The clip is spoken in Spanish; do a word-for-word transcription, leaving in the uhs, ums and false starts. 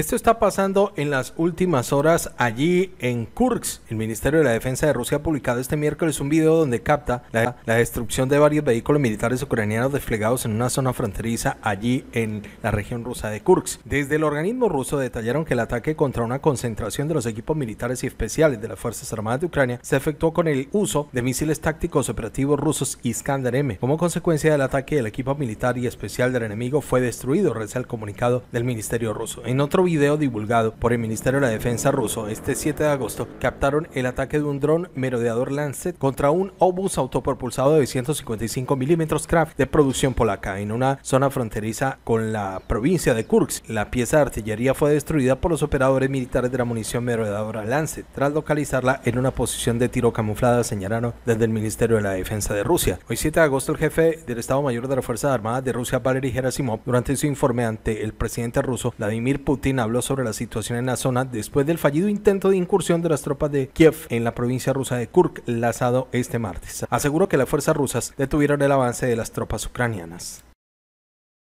Esto está pasando en las últimas horas allí en Kursk. El Ministerio de la Defensa de Rusia ha publicado este miércoles un video donde capta la, la destrucción de varios vehículos militares ucranianos desplegados en una zona fronteriza allí en la región rusa de Kursk. Desde el organismo ruso detallaron que el ataque contra una concentración de los equipos militares y especiales de las Fuerzas Armadas de Ucrania se efectuó con el uso de misiles tácticos operativos rusos Iskander eme. Como consecuencia del ataque, el equipo militar y especial del enemigo fue destruido, reza el comunicado del Ministerio ruso. En otro video divulgado por el Ministerio de la Defensa ruso este siete de agosto, captaron el ataque de un dron merodeador Lancet contra un obús autopropulsado de doscientos cincuenta y cinco milímetros Kraft de producción polaca en una zona fronteriza con la provincia de Kursk. La pieza de artillería fue destruida por los operadores militares de la munición merodeadora Lancet tras localizarla en una posición de tiro camuflada, señalaron desde el Ministerio de la Defensa de Rusia. Hoy siete de agosto, el jefe del Estado Mayor de las Fuerzas Armadas de Rusia, Valery Gerasimov, durante su informe ante el presidente ruso Vladimir Putin, habló sobre la situación en la zona después del fallido intento de incursión de las tropas de Kiev en la provincia rusa de Kursk lanzado este martes. Aseguró que las fuerzas rusas detuvieron el avance de las tropas ucranianas.